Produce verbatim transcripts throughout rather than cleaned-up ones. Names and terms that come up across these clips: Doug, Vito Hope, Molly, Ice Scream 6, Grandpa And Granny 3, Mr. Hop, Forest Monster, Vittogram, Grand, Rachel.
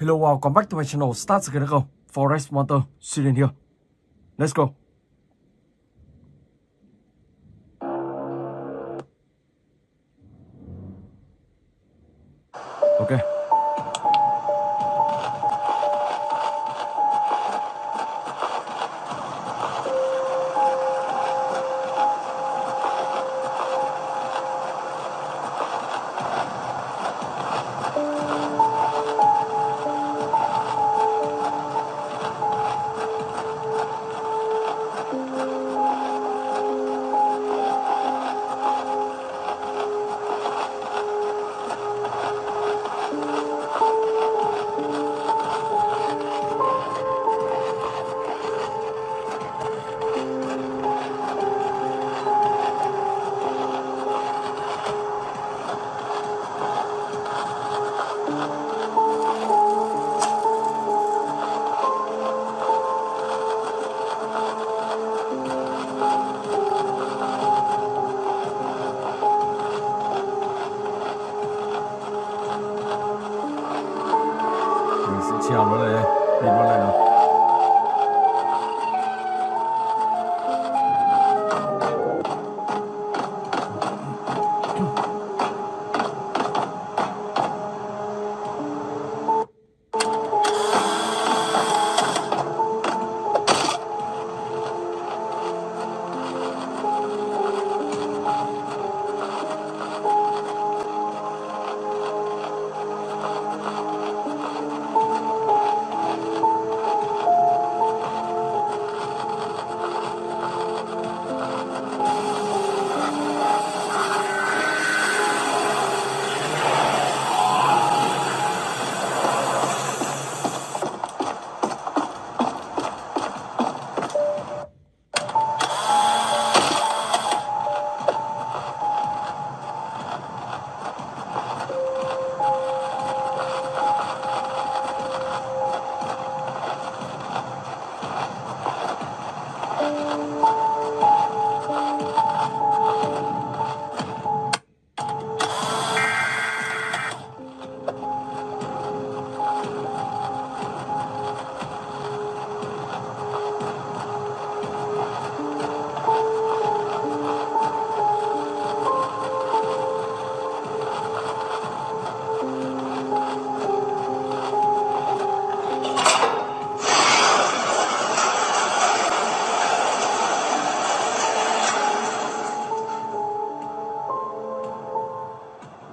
Hello, welcome back to my channel. Starts again now. Forest Monster, see here. Let's go. Okay.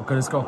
Okay, let's go.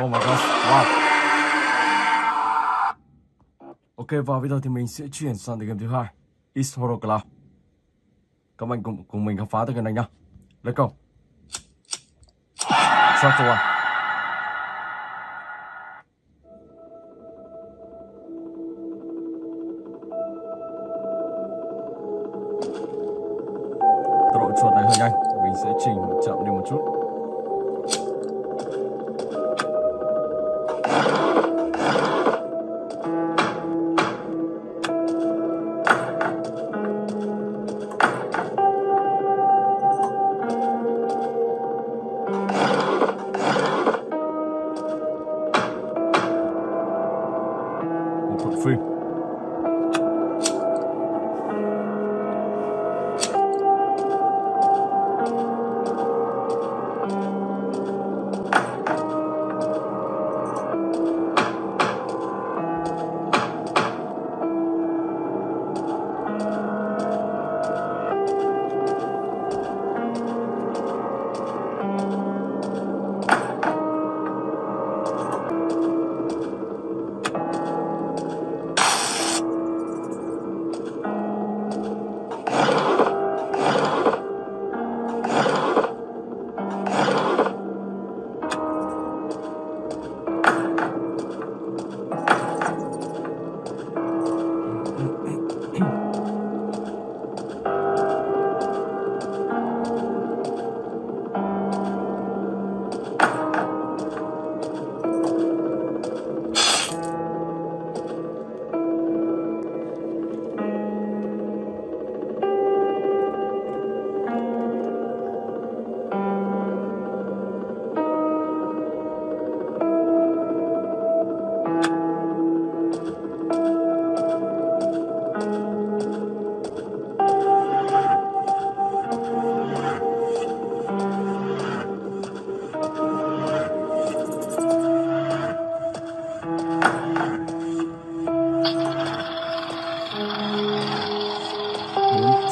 Oh my gosh, wow. Ok, và bây giờ thì mình sẽ chuyển sang đến game thứ hai, Ice Scream sáu. Các bạn cùng cùng mình khám phá tới cái này nhá. Let's go. Chapter một. Tốc độ chuột này hơi nhanh, mình sẽ chỉnh chậm đi một chút. Free.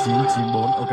chín chín bốn, ok.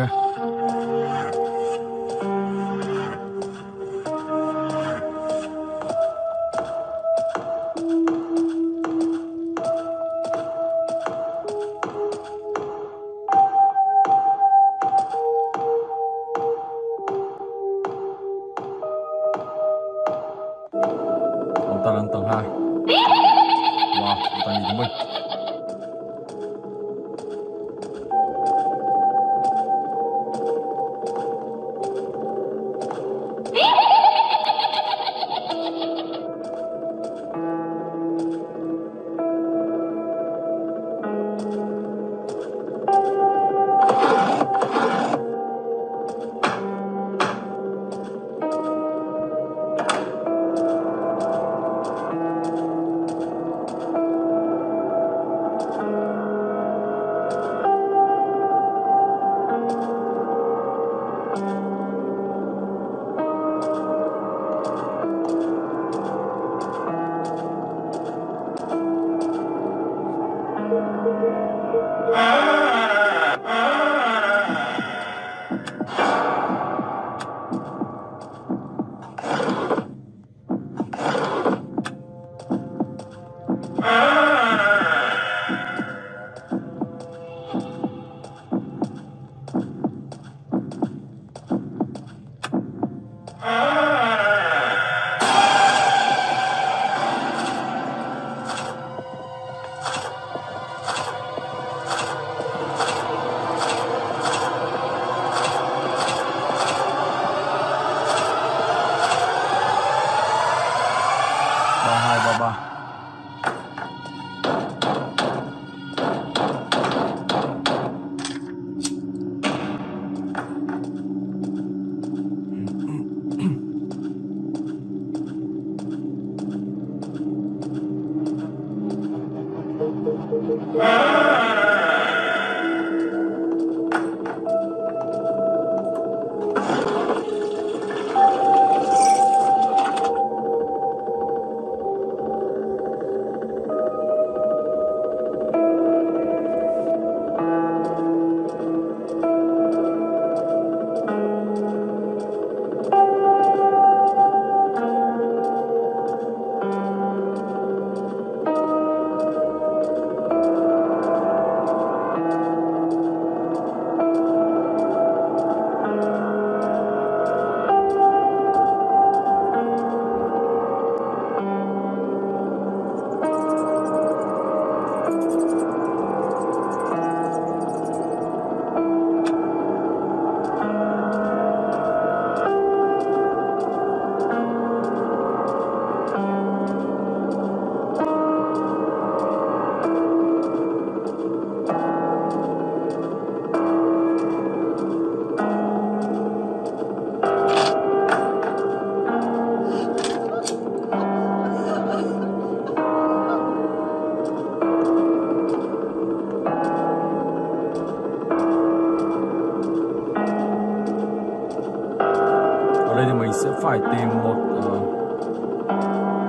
Phải tìm một uh,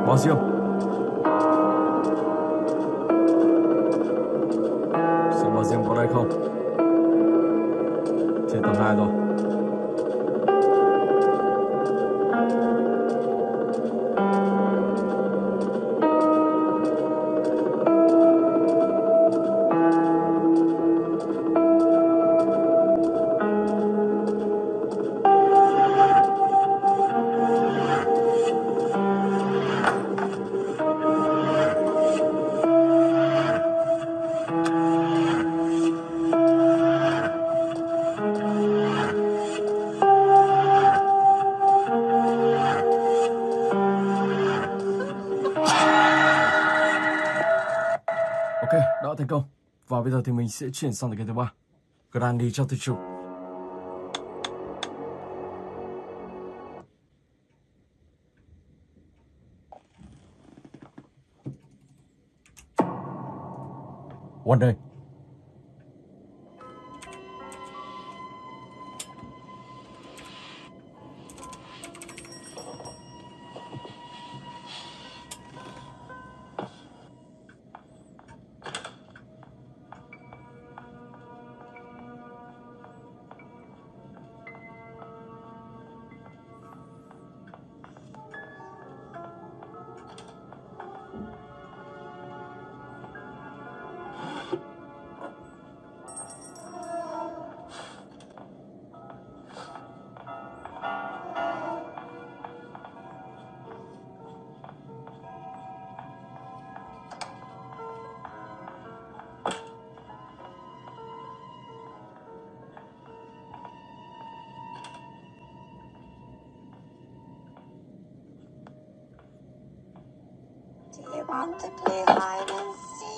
bó riêu. Xem bó riêu có đây không? Trên tầng hai rồi. Thành công. Và bây giờ thì mình sẽ chuyển sang cái thứ ba, Grand đi cho tự chủ. One day. Want to play hide and seek?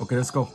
Okay, let's go.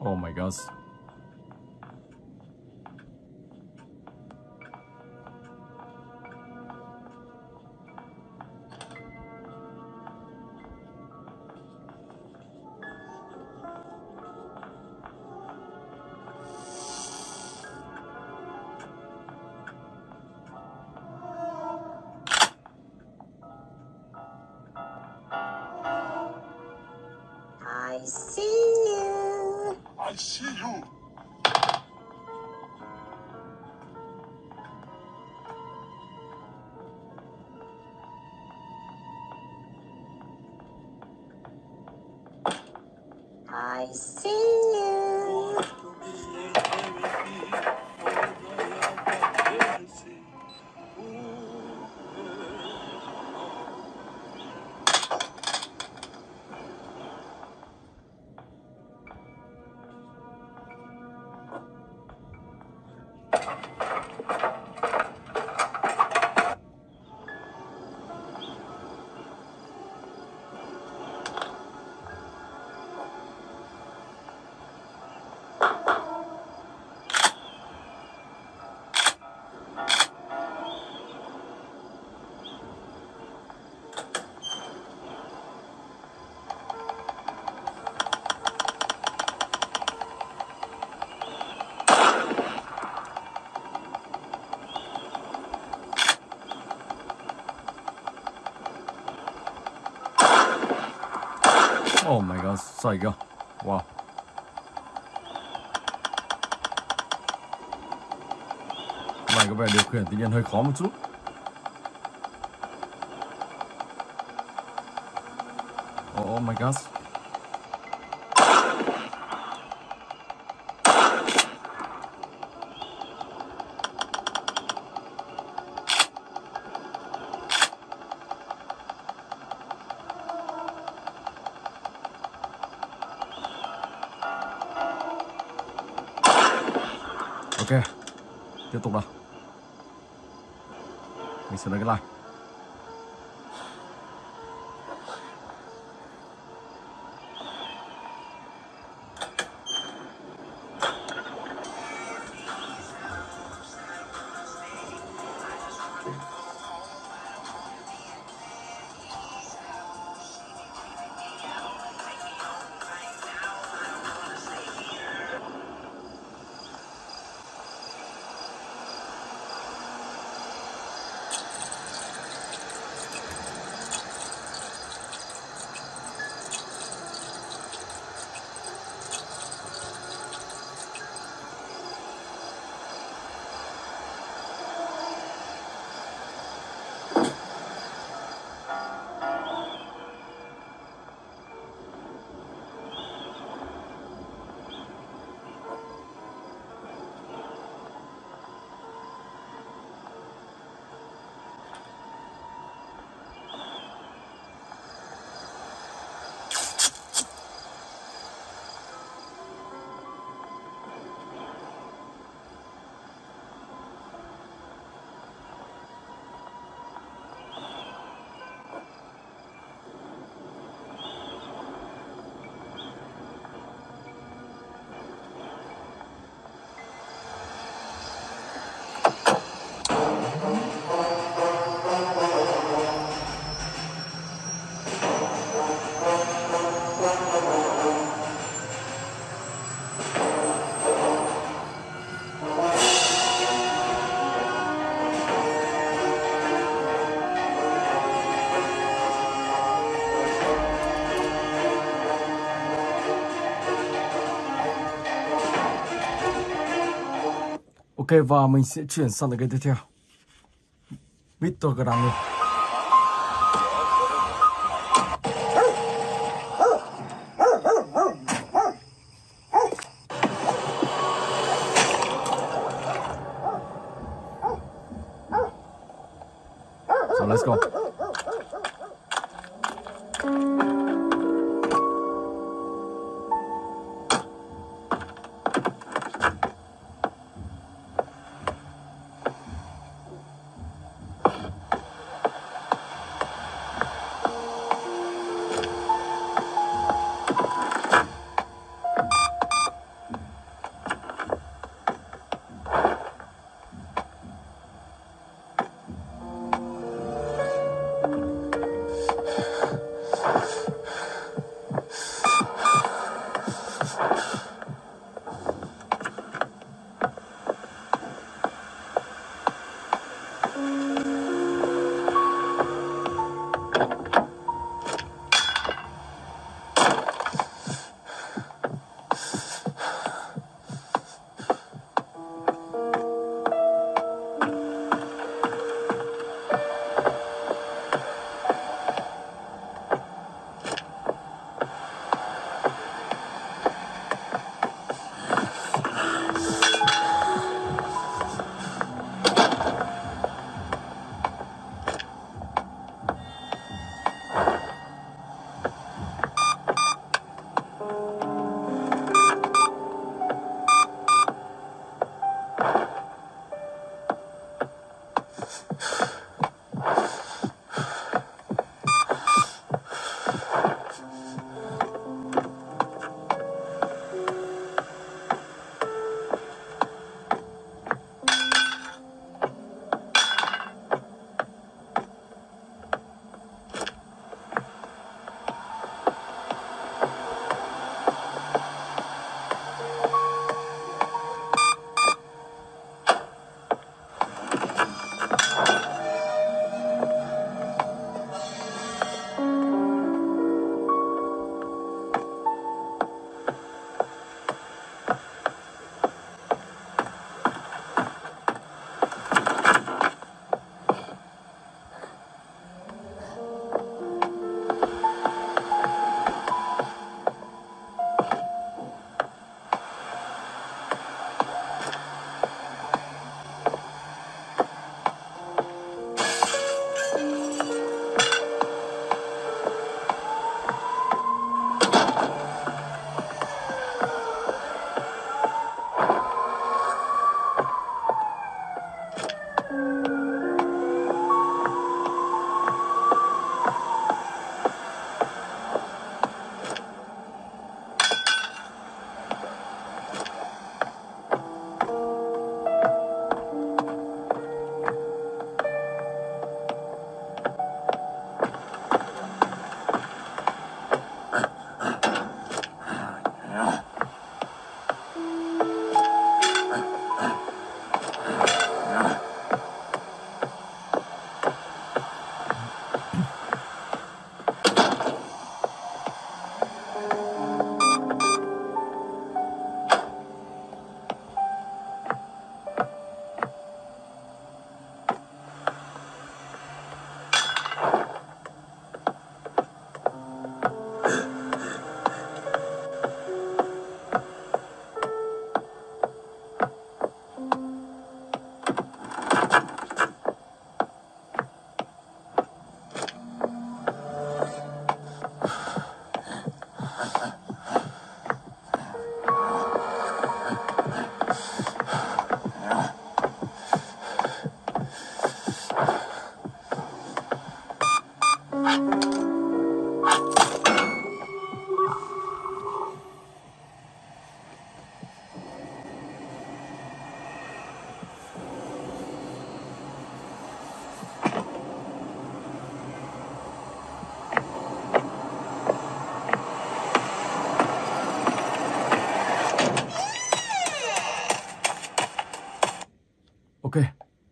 Oh my gosh. I see. I see you. I see you. Oh my gosh, psycho. Wow. Này có vẻ điều khiển tự nhiên hơi khó một chút. Oh, oh my gosh. Ok, tiếp tục nào. Mình sẽ lấy cái này. Ok, và mình sẽ chuyển sang cái tiếp theo. Vittogram. on, let's go.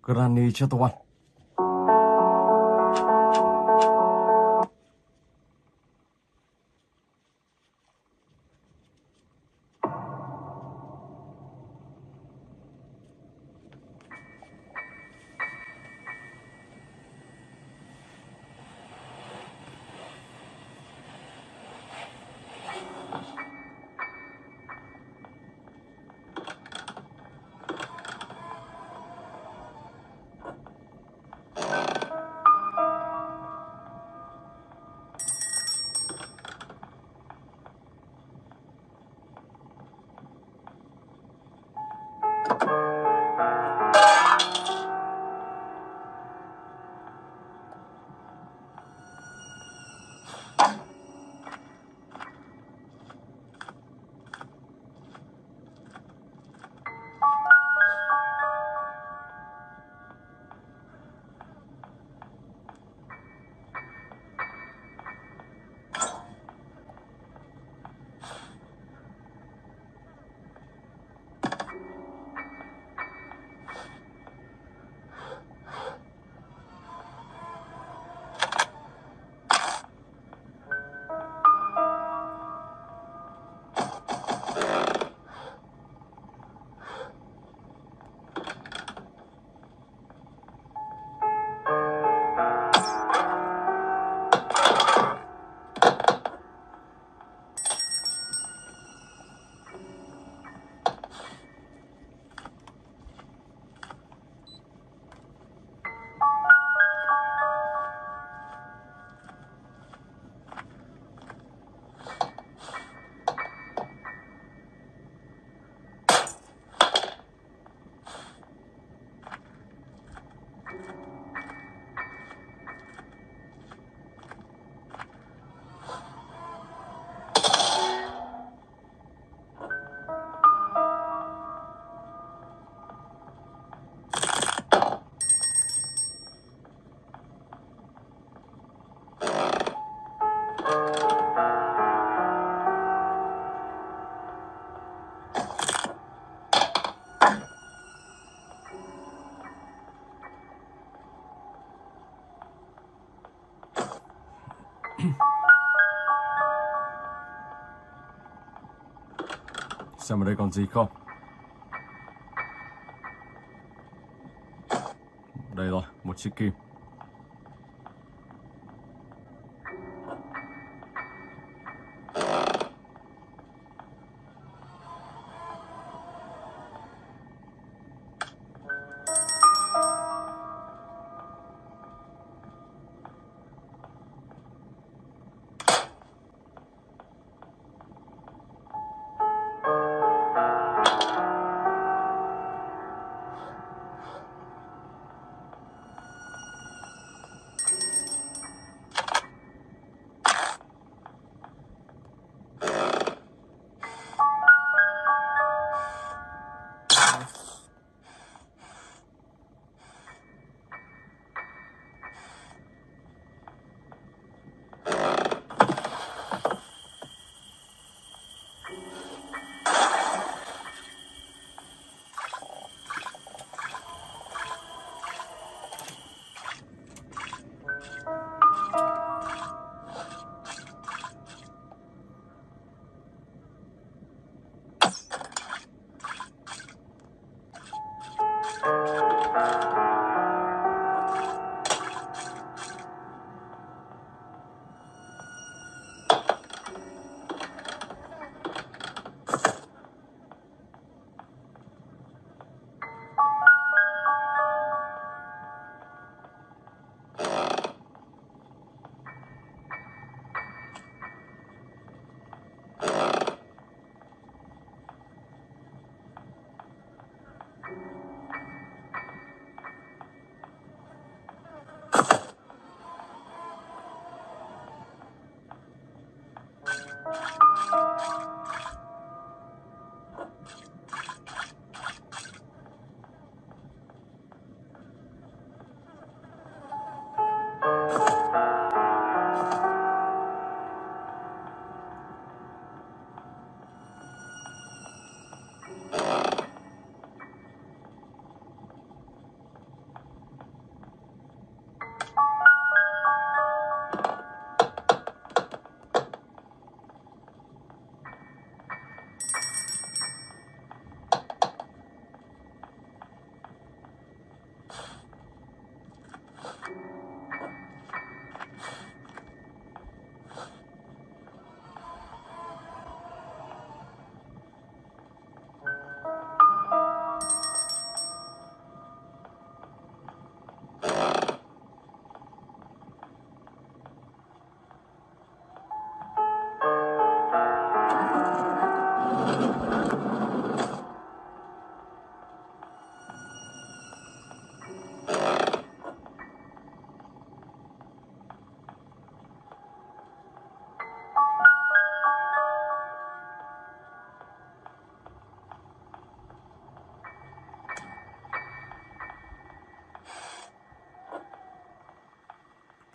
Granny chưa to ăn. Siamo zico. Đây rồi, một chiếc kim.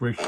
Fresh.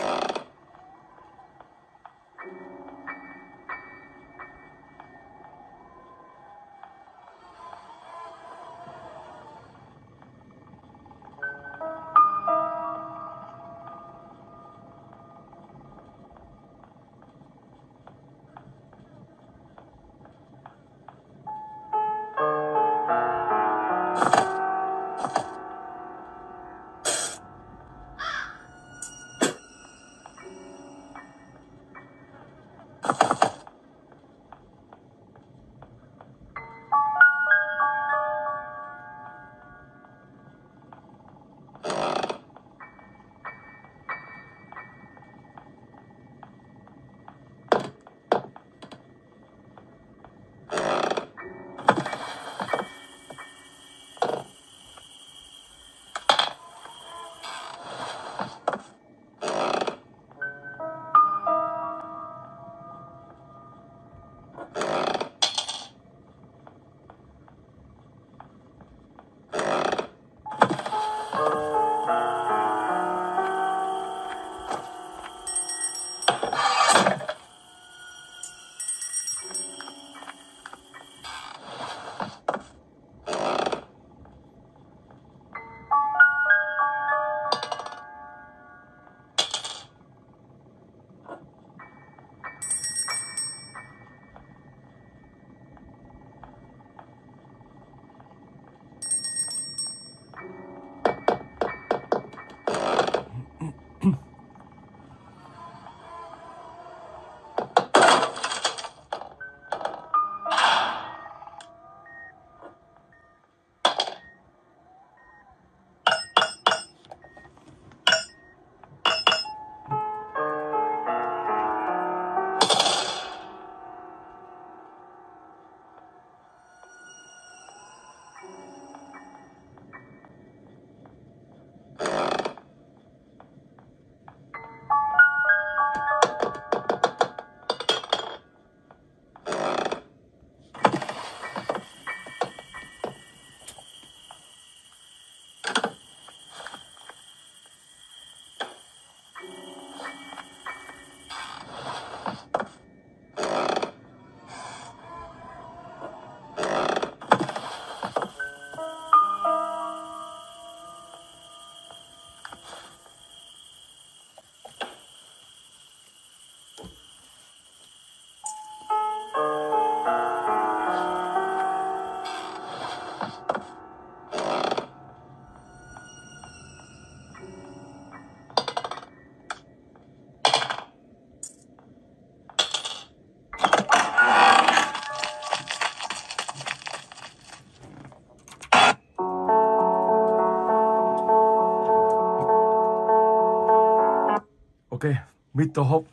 Okay, Mister Hop.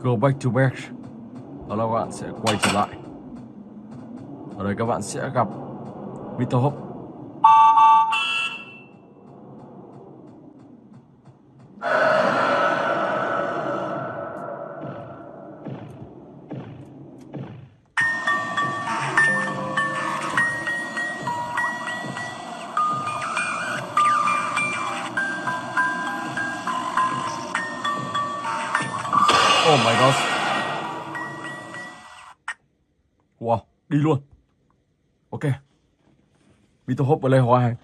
Go back to back. Ở đó các bạn sẽ quay trở lại. Ở đây các bạn sẽ gặp Vito Hope. Đi luôn. Ok, Vito Hope ở đây hoài.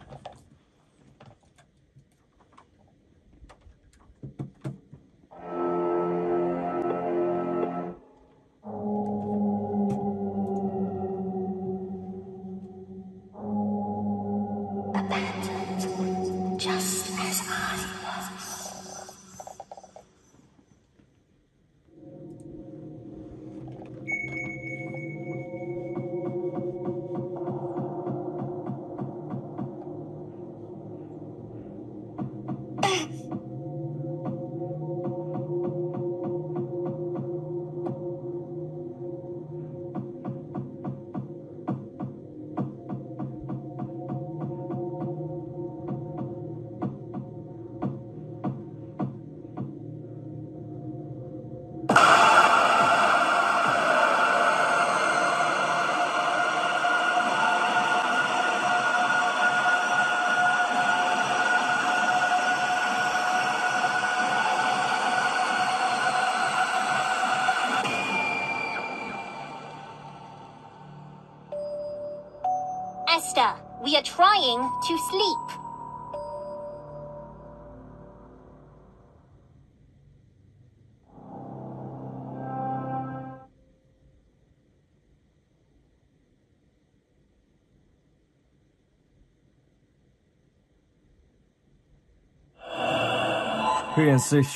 We are trying to sleep. Here and six.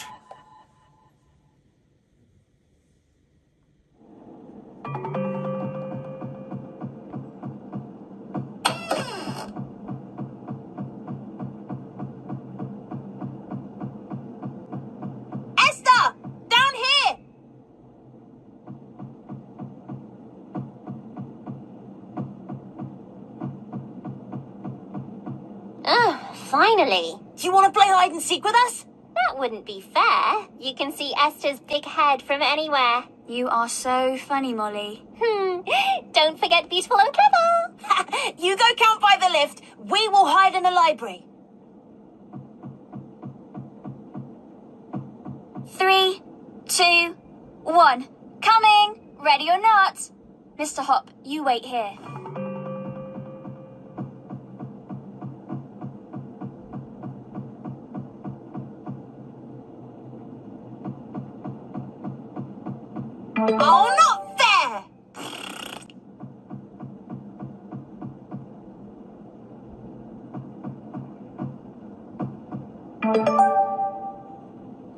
Finally. Do you want to play hide and seek with us? That wouldn't be fair. You can see Esther's big head from anywhere. You are so funny, Molly. Hmm. Don't forget beautiful and clever. You go camp by the lift. We will hide in the library. Three, two, one. Coming. Ready or not. Mister Hop, you wait here. Oh, not fair!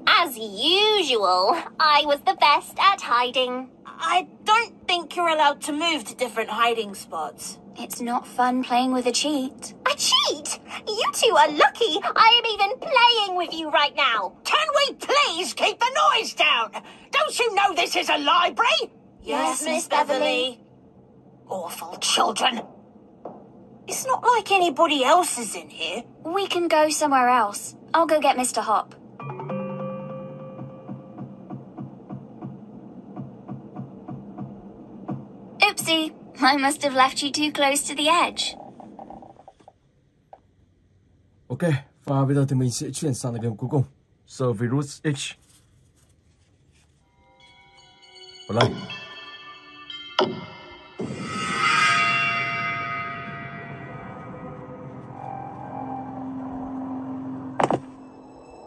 As usual, I was the best at hiding. I don't think you're allowed to move to different hiding spots. It's not fun playing with a cheat. A cheat? You two are lucky I am even playing with you right now. Can we please keep the noise down? Don't you know this is a library? Yes, Miss Beverly. Awful children. It's not like anybody else is in here. We can go somewhere else. I'll go get Mister Hop. Oopsie, I must have left you too close to the edge. Ok, và bây giờ thì mình sẽ chuyển sang game cuối cùng. So Virus X. Play.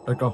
Let's go.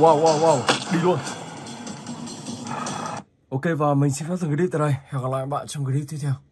Wow, wow, wow, đi luôn. Ok, và mình xin phép dừng clip tại đây. Hẹn gặp lại các bạn trong clip tiếp theo.